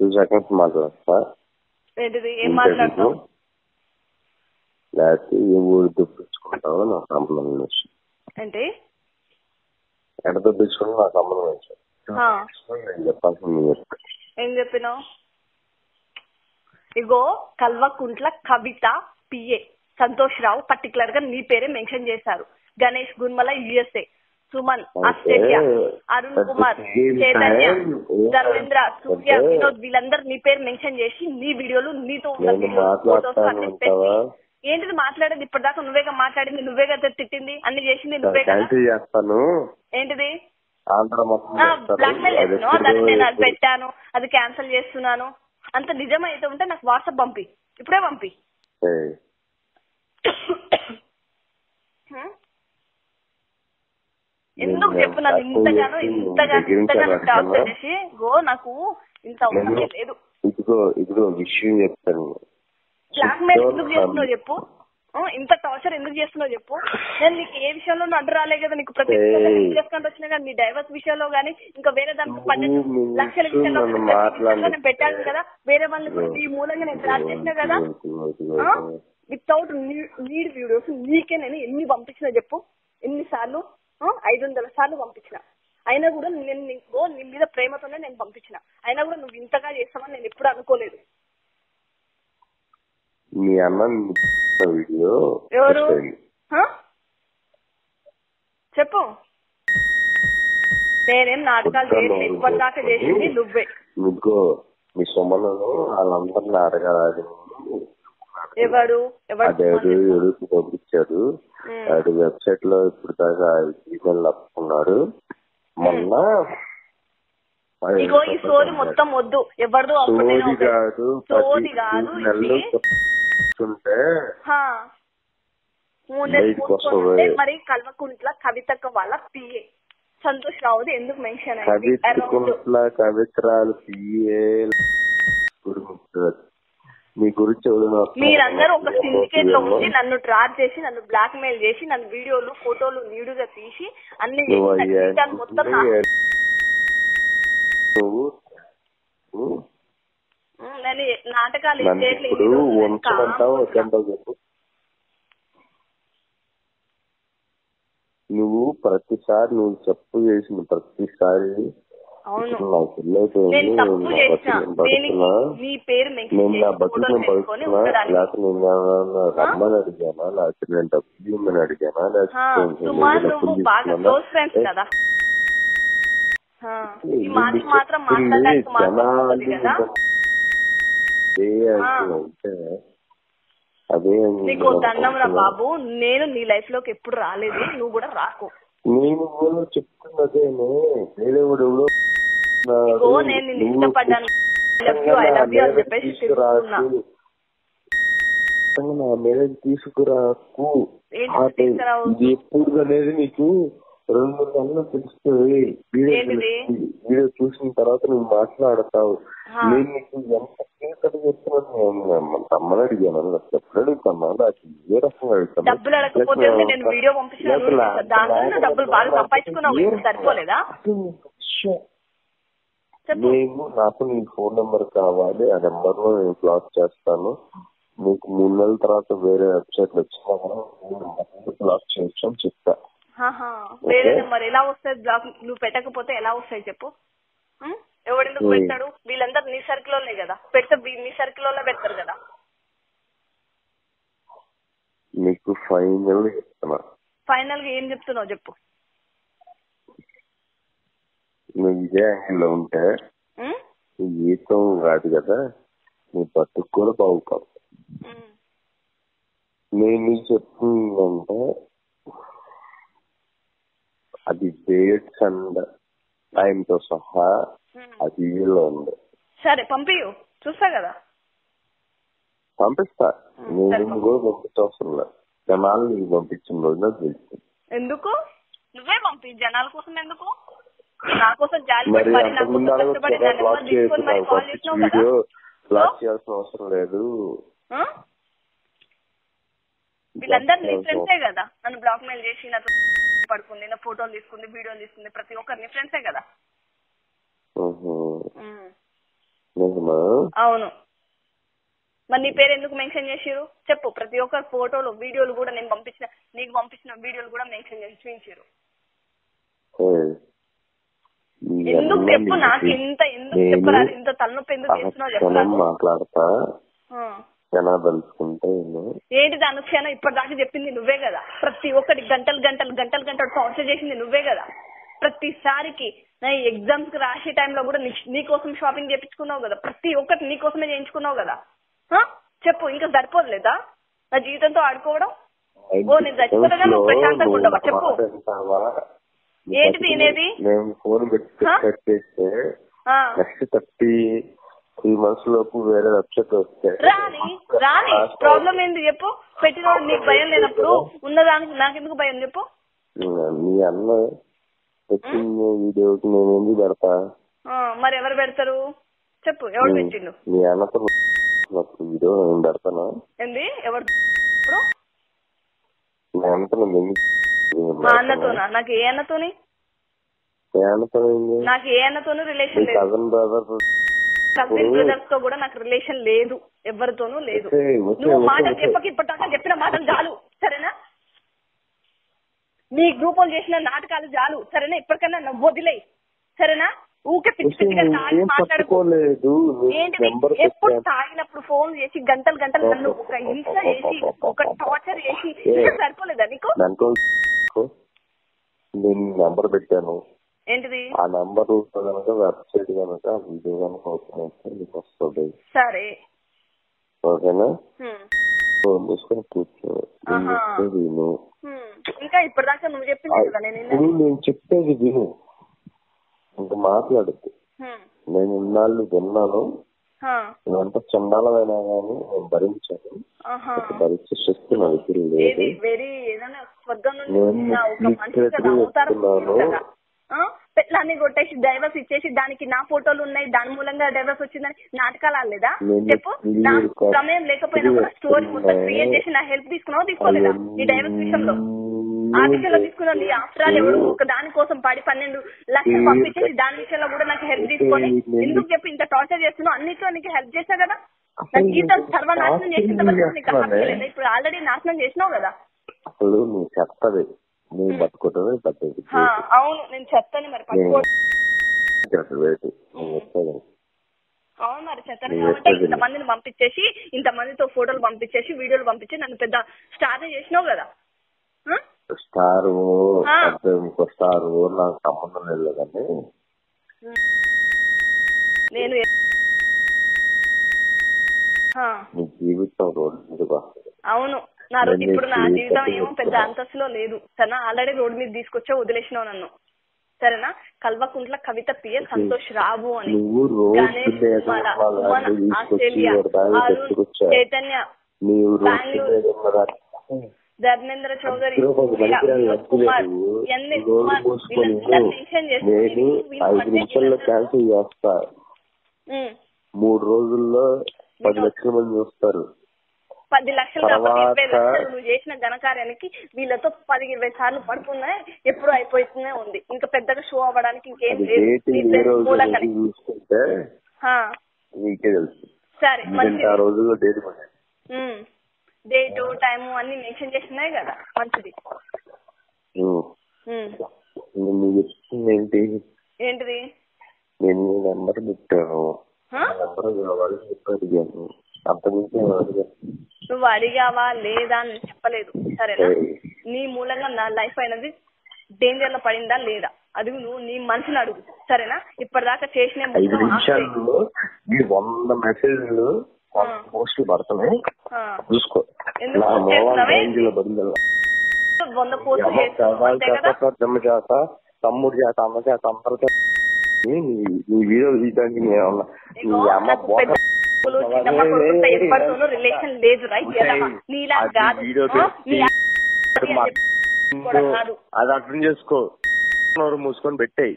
చూసాక మాట్లాడతా. ఏం మాట్లాడతావు? లేకపోతే ఏ ఊరు దొప్పించుకుంటావో నాకు సంబంధం నుంచి అంటే ఎడ దొప్పించుకున్నా నాకు సంబంధం నుంచి నేను చెప్పాల్సింది ఏం చెప్పినావు? ఇగో కల్వకుంట్ల కవిత పిఏ సంతోష్ రావు పర్టికులర్ గా నీ పేరే మెన్షన్ చేశారు. గణేష్ గున్మల యుఎస్ఏ, సుమన్ ఆస్ట్రేలియా, అరుణ్ కుమార్, చైతన్య, ధర్మేంద్ర, సూర్య, వినోద్ వీళ్ళందరూ నీ పేరు మెన్షన్ చేసి నీ వీడియోలు నీతో ఏంటిది మాట్లాడేది? ఇప్పటిదాకా నువ్వేగా మాట్లాడింది, నువ్వేగా తిట్టింది, అన్ని చేసింది నువ్వే. ఏంటిది బ్లాక్ మెయిల్ చేస్తున్నావు? దాన్ని నేను అది పెట్టాను, అది క్యాన్సిల్ చేస్తున్నాను. అంత నిజమైతే ఉంటే నాకు వాట్సాప్ పంపి, ఇప్పుడే పంపి. ఎందుకు చెప్పు నాకు ఇంతగానో ఇంతగానో ఇంతగానో టాక్ చేసి గో నాకు ఇంత అవసరం లేదు. బ్లాక్ మెయిల్ ఎందుకు చేస్తున్నావు చెప్పు? ఇంత టార్చర్ ఎందుకు చేస్తున్నావు చెప్పు? నేను నీకు ఏ విషయంలో అడ్డు రాలే కదా, నీకు ప్రతి విషయంలో వచ్చినా కానీ, నీ డైవర్స్ విషయంలో కానీ, ఇంకా వేరే దాంట్లో 10 లక్షల విషయంలో పెట్టాను కదా, వేరే వాళ్ళని ఈ మూలంగా నేను ట్రాక్ చేసినా కదా. వితౌట్ నీడ్ వీడియోస్ నీకే నేను ఎన్ని పంపించినా చెప్పు? ఎన్నిసార్లు? 500 సార్లు పంపించిన. అయినా కూడా నేను నీకు నీ మీద ప్రేమతోనే నేను పంపించిన. అయినా కూడా నువ్వు ఇంతగా చేస్తావని నేను ఎప్పుడు అనుకోలేదు. మీ అన్న వీడియో ఎవరు చెప్పు? నేనేం నాటకాలు చేసి ఇప్పటిదాకా చేసింది నువ్వే. నీకు మీ సొమ్మలను వాళ్ళందరినీ అడగరాదు. ఎవరు ఎవరికి పంపించాడు? అది వెబ్సైట్ లో ఇప్పుడు దాకా ఈమెయిల్ అప్పుకున్నాడు. మొన్న మొత్తం వద్దు ఎవరిదో కాదు, మరి కల్వకుంట్ల కవితక్క వాళ్ళ పిఏ సంతోష్ రావుది ఎందుకు మెన్షన్? కవితకుంట్ల కవిత్రాలు పిఏ మీ గురించి మీరందరూ ఒక సిండికేట్ లో ఉండి నన్ను ట్రాప్ చేసి, నన్ను బ్లాక్ మెయిల్ చేసి, నన్ను వీడియోలు ఫోటోలు నీడుగా తీసి అన్ని మొత్తం నాటకాలు చేయట్లేదు. నువ్వు ప్రతిసారి నువ్వు చెప్పు చేసిన ప్రతిసారి రమ్మని అడిగానా, లేకపోతే నేను డబ్బులు ఇమ్మని అడిగానా, లేకపోతే అదే దండంరా బాబు. నేను నీ లైఫ్ లోకి ఎప్పుడు రాలేదు, నువ్వు కూడా రాకు. నేను చెప్తున్నదేమో వేరేవాడు నా మేరేజ్ తీసుకురాకు. ఎప్పుడు అనేది నీకు 2-3 నెలలు తెలుస్తుంది. వీడియో చూసిన తర్వాత నువ్వు మాట్లాడతావు. నేను నీకు ఎంత కేసు చెప్తున్నాను? తమ్మని అడిగాను, ఎప్పుడు అడుగుతాను? నాకు ఏ రకంగా అడుగుతాను? నేను నాకు నీ ఫోన్ నెంబర్ కావాలి, ఆ నెంబర్ లో నేను బ్లాక్ చేస్తాను. నీకు 3 నెలల తర్వాత వేరే వెబ్సైట్ వచ్చినా కూడా బ్లాక్ చేయొచ్చు అని చెప్తా. వేరే నెంబర్ ఎలా వస్తాయి? బ్లాక్ నువ్వు పెట్టకపోతే ఎలా వస్తాయి చెప్పు? ఎవడెందుకు పెడతాడు? వీళ్ళందరూ నీ సర్కిల్లోనే కదా, పెడితే నీ సర్కిల్లో పెడతారు కదా. నీకు ఫైనల్ గా ఏం చెప్తున్నావు చెప్పు? నువ్వు ఇదే యాంగిల్లో ఉంటే జీతం రాదు కదా, నువ్వు బతుకు కూడా బాగుపడతావు. నేను నీకు చెప్తుందంటే అది డేట్స్ అండ్ టైం తో సహా అది లో ఉంది. సరే పంపి, చూస్తా కదా. పంపిస్తా, నేను కూడా పంపించవసరం. జనాలు నీకు పంపించిన రోజు నాకు తెలుసు. ఎందుకు నువ్వే పంపి? జనాల కోసం ఎందుకు? నా కోసం జాలి అవసరం లేదు. వీళ్ళందరూ నీ ఫ్రెండ్సే కదా, నన్ను బ్లాక్ మెయిల్ చేసి నాతో పడుకుంది, నా ఫోటోలు తీసుకుంది, వీడియోలు తీసుకుంది, ప్రతి ఒక్కరు నీ ఫ్రెండ్సే కదా. అవును. మరి నీ పేరు ఎందుకు మెన్షన్ చేసారు చెప్పు. ప్రతి ఒక్క ఫోటోలు వీడియోలు కూడా నేను పంపించిన, నీకు పంపించిన వీడియోలు కూడా మెన్షన్ చేసి చూపించారు. ఎందుకు చెప్పు నాకు ఇంత ఎందుకు చెప్పరాదు, ఇంత తలనొప్పి ఎందుకు చేస్తున్నావు చెప్పరాదు. మాట్లాడతా ఏంటి దాని క్షణం ఇప్పటిదాకా చెప్పింది నువ్వే కదా. ప్రతి ఒక్కటి గంటలు గంటలు గంటలు గంటలు టార్చర్ చేసింది నువ్వే కదా. ప్రతిసారికి నా ఎగ్జామ్స్ కి రాసే టైంలో కూడా నీకోసం షాపింగ్ చేయించుకున్నావు కదా. ప్రతి ఒక్కటి నీకోసమే చేయించుకున్నావు కదా. చెప్పు ఇంకా సరిపోలేదా నా జీవితంతో ఆడుకోవడం? ఓ నేను చచ్చిపోతా నువ్వు ప్రశాంతంగా ఉండవా చెప్పు. ఏంటి తినేది రాని రాని ప్రాబ్లం ఏంది చెప్పు. పెట్టిన నీకు భయం లేనప్పుడు ఉన్నదానికి నాకెందుకు భయం చెప్పు. మరి ఎవరు పెడతారు చెప్పు, ఎవరు పెట్టిండు? మా అన్నతోనా? నాకు ఏ అన్నతోని రిలేషన్ లేదు. కజిన్ బ్రదర్స్ తో కూడా నాకు రిలేషన్ లేదు, ఎవరితోనూ లేదు. నువ్వు మాటలు చెప్పక ఇప్పటిదాకా చెప్పిన మాటలు చాలు సరేనా. నీ గ్రూప్ వాళ్ళు చేసిన నాటకాలు చాలు సరేనా. ఇప్పటికన్నా నువ్వు వదిలేయి సరేనా. ఊకే పిచ్చిగా తాగి మాట్లాడుకోలేదు ఏంటి. ఎప్పుడు తాగినప్పుడు ఫోన్ చేసి గంటలు గంటలు నన్ను ఒక హింస చేసి ఒక టార్చర్ చేసి సరిపోలేదా నీకు? నెంబర్ పెట్టాను ఏంటిది ఆ నంబర్ వెబ్సైట్ కనుక వీడియో కనుక ఓపెన్ అయితే మీకు వస్తుంది సరే ఓకేనా. ఇంకా ఇప్పటిదాకా నువ్వు చెప్పింది కదా నేను చెప్పేది విను, ఇంకా మాట్లాడద్దు. నేను ఇన్నాళ్ళు విన్నాను, ఇవంతా చండాలమైనా కానీ నేను భరించాను. భరించే శక్తి నా దగ్గర లేదు. నేను పెళ్ళాన్ని కొట్టేసి డైవర్స్ ఇచ్చేసి దానికి నా ఫోటోలు ఉన్నాయి, దాని మూలంగా డైవర్స్ వచ్చిందని నాటకాలు ఆడలేదా చెప్పు. నా సమయం లేకపోయినా కూడా స్టోరీ మొత్తం క్రియేట్ చేసి నా హెల్ప్ తీసుకున్నావు తీసుకోలేదా ఈ డైవర్స్ విషయంలో? ఆ విషయంలో తీసుకున్నాను. ఈ ఆఫ్రాలు ఎవరు ఒక దానికోసం పడి 12 లక్షలు పంపించేసి దాని విషయంలో కూడా నాకు హెల్ప్ తీసుకొని ఎందుకు చెప్పి ఇంత టార్చర్ చేస్తున్నావు? అన్నిట్లో నీకు హెల్ప్ చేశా కదా. నా జీవితం సర్వనాశనం చేసిన తర్వాత నీకు అర్థం ఇప్పుడు ఆల్రెడీ నాశనం చేసినావు కదా. అసలు నువ్వు చెప్పదు నేను పట్టుకుంటాను పట్టేది. అవును నేను చెప్తాను మరి అవును మరి చెప్తాను. కాబట్టి ఇంతమందిని పంపించేసి ఇంతమందితో ఫోటోలు పంపించేసి వీడియోలు పంపించి నన్ను పెద్ద స్టార్ చేసినావు కదా. స్టార్ ఇంకో స్టార్ నాకు సంబంధం లేదు కానీ నేను జీవితం రోడ్డు మీదకి వస్తుంది. అవును నా రోజు ఇప్పుడు నా జీవితం ఏమో పెద్ద అంతస్తులో లేదు సరేనా. ఆల్రెడీ రోడ్ మీద తీసుకొచ్చా వదిలేసినావు నన్ను సరేనా. కల్వకుంట్ల కవిత పిఎల్ సంతోష్ రావు అని ఆస్ట్రేలియా చైతన్య బెంగళూరు ధర్మేంద్ర చౌదరి కుమార్ ఎన్ని కుమార్ మెన్షన్ చేసి 3 రోజుల్లో 10 లక్షల మంది చూస్తారు. 10 లక్షలు కాబట్టి 20 లక్షలు నువ్వు చేసిన ఘనకార్యానికి వీళ్ళతో 10-20 సార్లు పడుతున్నాయి. ఎప్పుడు అయిపోతూనే ఉంది. ఇంకా పెద్దగా షో అవ్వడానికి ఇంకేం లేదు. సరే డేట్ టైమ్ అన్ని మెన్షన్ చేస్తున్నాయి కదా మంచిది. ఏంటిది నెంబర్ పెట్టాను నువ్వు అడిగావా లేదా అని చెప్పలేదు సరేనా. నీ మూలంగా నా లైఫ్ అయినది డేంజర్ లో పడిందా లేదా అడుగు, నువ్వు నీ మనసుని అడుగు సరేనా. ఇప్పటిదాకా చేసిన 100 మెసేజ్లు పోస్టులు పడుతున్నాయి చూసుకో. ఎందుకు 100 పోస్టులు చేత తమ్ముడు చేత అమ్మ చేత అందరి చేత రిలేషన్ లేదు రైట్ నీలా కాదు అది అర్థం చేసుకో. మూసుకొని పెట్టాయి